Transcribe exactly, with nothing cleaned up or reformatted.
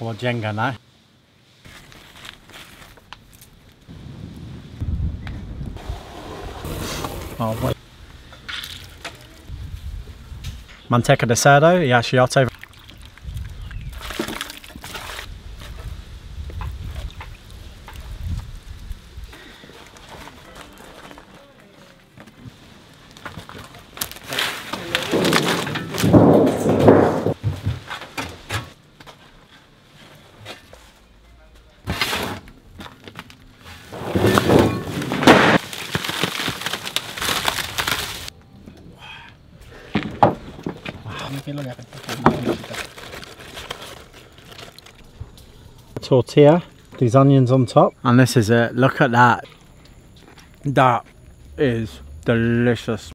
called Jenga now. Oh, wait. Manteca de cerdo, yeah, Chiato. Tortilla, these onions on top, and this is it. Look at that. That is delicious.